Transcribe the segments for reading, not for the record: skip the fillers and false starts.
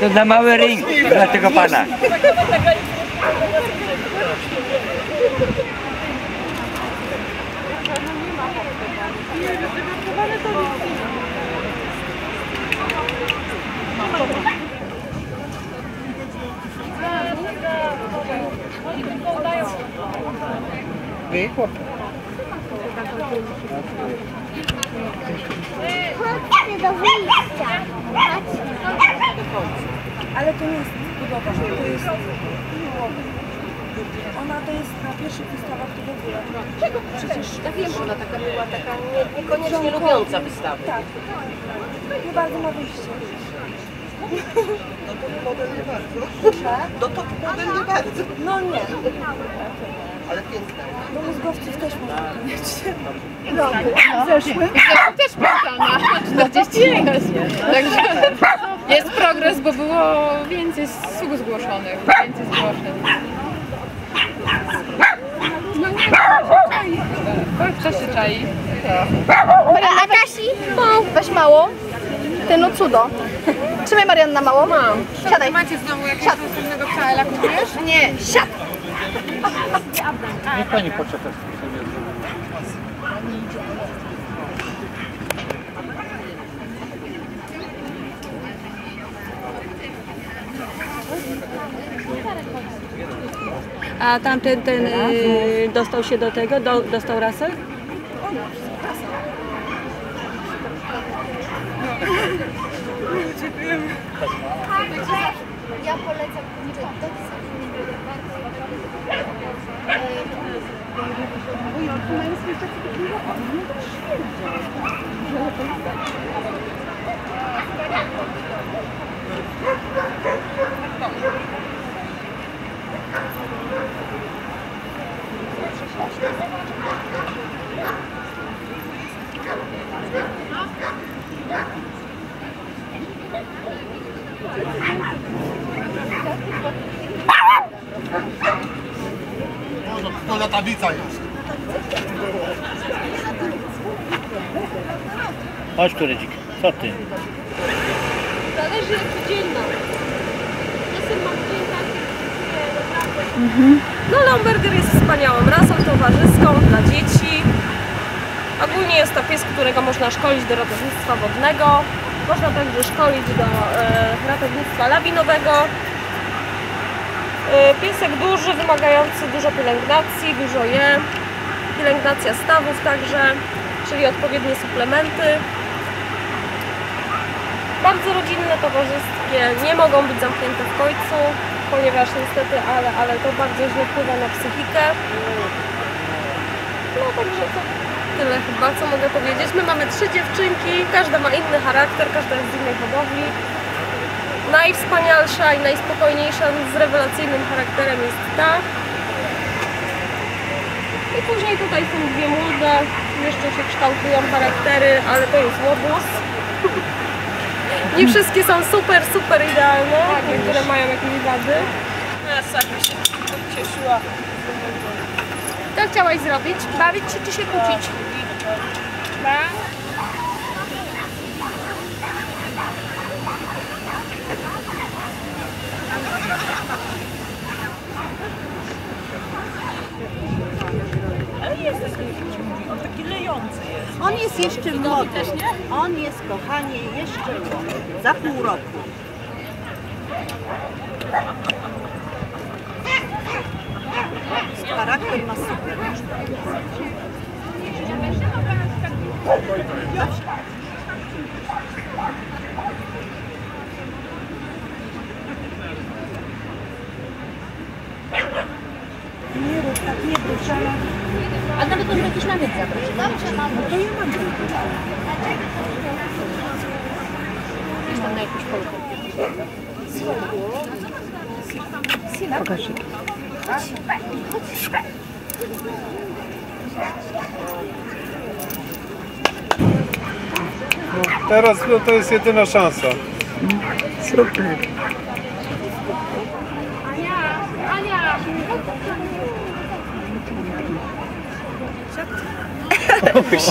To za mały ring dla tego pana. Wyjechał. Chodźmy do wyjścia. Ale to nie jest budowa, to jest ona to jest na pierwszych wystawach, które była. Czego? Przecież ja wiem, że ona taka była, taka niekoniecznie lubiąca wystawy. Tak. Nie bardzo ma wyjście. No to model nie bardzo. No to model nie bardzo. No nie. Ale piękna. Do mózgowców też można mieć. No, zeszły. Też pytana. 40 lat. Także jest progres, bo było więcej sług zgłoszonych. Więcej zgłoszeń. No nie, to się czai. Marianna, Kasi, weź mało. Ty no cudo. Trzymaj Marianna mało. Mam. Siadaj. Macie z domu jakiegoś następnego pszczela kupujesz? Nie, siad. Niech pani poczeka. A tamten dostał się do tego, dostał rasę? Dziękujemy. Ja polecam to latawica jest. Chodź tu, Rydzik. Co ty? Zależy jaki dzień mam. Czasem mam dzień taki, no Lomberger jest wspaniałą rasą towarzyską dla dzieci. Ogólnie jest to pies, którego można szkolić do ratownictwa wodnego. Można także szkolić do ratownictwa lawinowego. Piesek duży, wymagający dużo pielęgnacji, dużo je. Pielęgnacja stawów także, czyli odpowiednie suplementy. Bardzo rodzinne, towarzyskie, nie mogą być zamknięte w końcu, ponieważ niestety, ale to bardzo źle wpływa na psychikę. No także to tyle chyba, co mogę powiedzieć. My mamy 3 dziewczynki, każda ma inny charakter, każda jest z innej hodowli. Najwspanialsza i najspokojniejsza z rewelacyjnym charakterem jest ta. I później tutaj są dwie młode, jeszcze się kształtują charaktery, ale to jest łobuz. Nie wszystkie są super idealne, niektóre mają jakieś wady. Ja sobie się cieszyła. Co chciałaś zrobić? Bawić się czy się kłócić? Ale jest taki, jak się mówi, on taki lejący jest. On jest jeszcze młody. On jest, kochanie, jeszcze młody. Za pół roku. Charakter ma super. Nie rób tak, nie proszę. A nawet on jakiś namiot zabrać. To ja mam. Jest tam na jakąś polkę. Pokaż się. No, teraz no, to jest jedyna szansa. Super.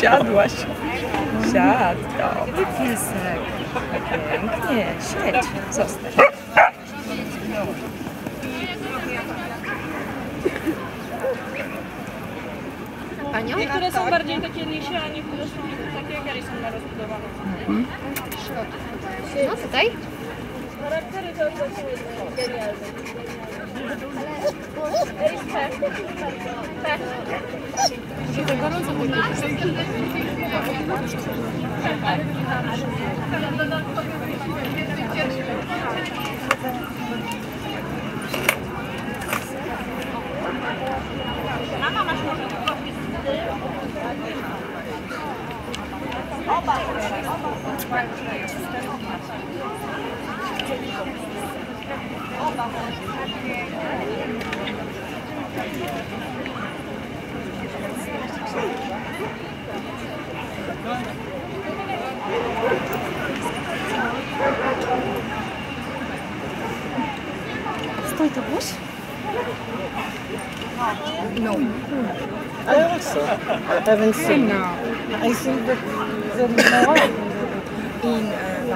Siadłaś. Siad, dobry piesek. Pięknie, siedź, zostań. Panią? Niektóre są bardziej takie nisie, a niektóre są takie jak są narozbudowane. No tutaj? Charaktery to już są genialne. Mama, masz może tylko stoi to buś? No. I also haven't seen. I think that there is no one in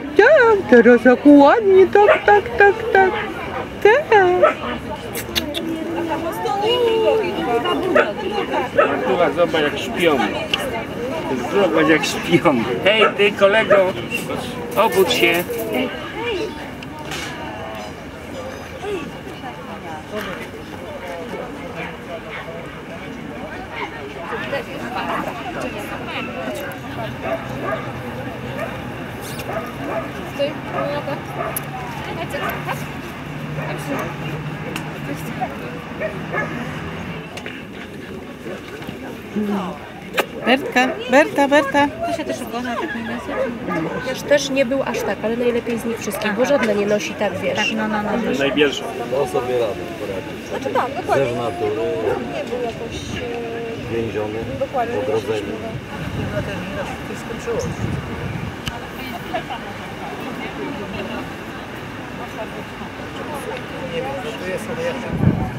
Tak, teraz jak ładnie, tak. Zobacz, jak śpią. Zobacz, jak śpią. Hej, ty kolego, obudź się. Berta. To się też ogląda tak nie nosi. Już też nie był aż tak, ale najlepiej z nich wszystkich, bo żadna nie nosi tak, wiesz. Tak, no. Najbierzsza. No sobie radę poradzić. Znaczy tak, dokładnie. Zew natury. Nie był jakoś... Więziony, ogrodzenie. To się skończyło. Nie wiem, co tu jest, ale